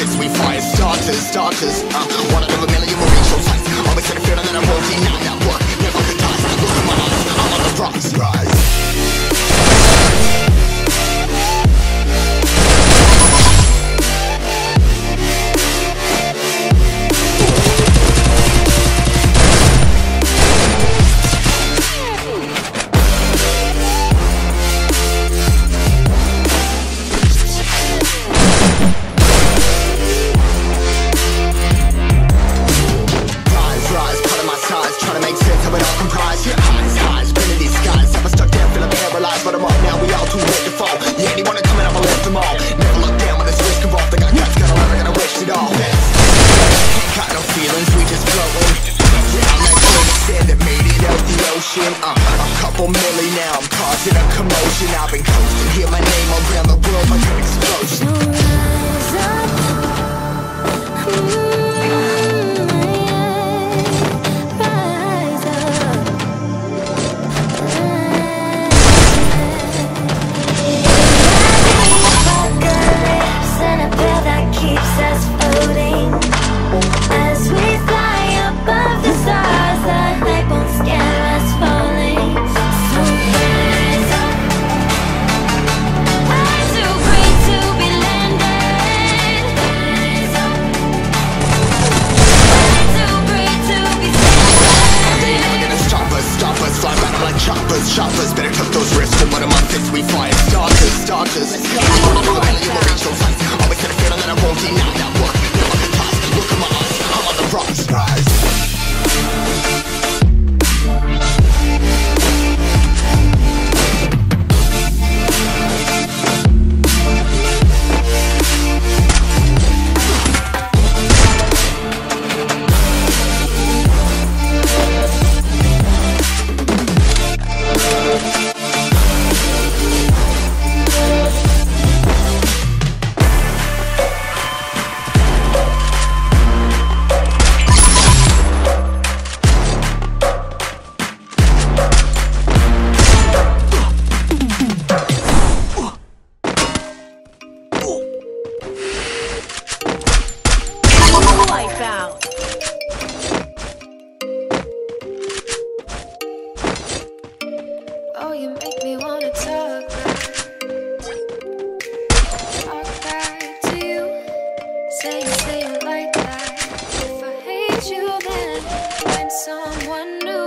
As we fly above the stars, the night won't scare us falling. Oh, you make me wanna talk back. Talk back to you. Say it like that. If I hate you, then find someone new.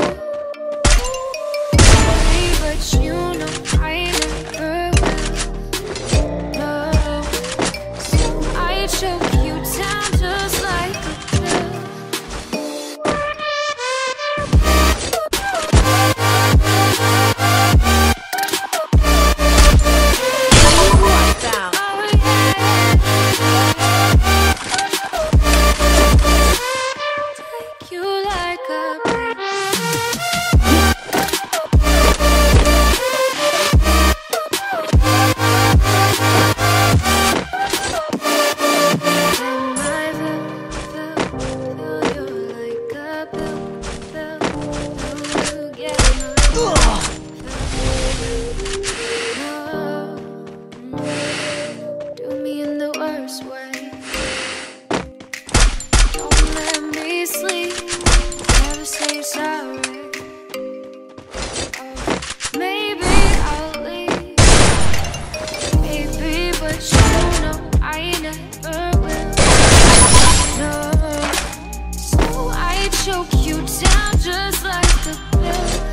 Hey, but you know I never will. No, so I choke you down just like a choke you down just like the pill.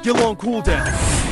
Still on cooldown.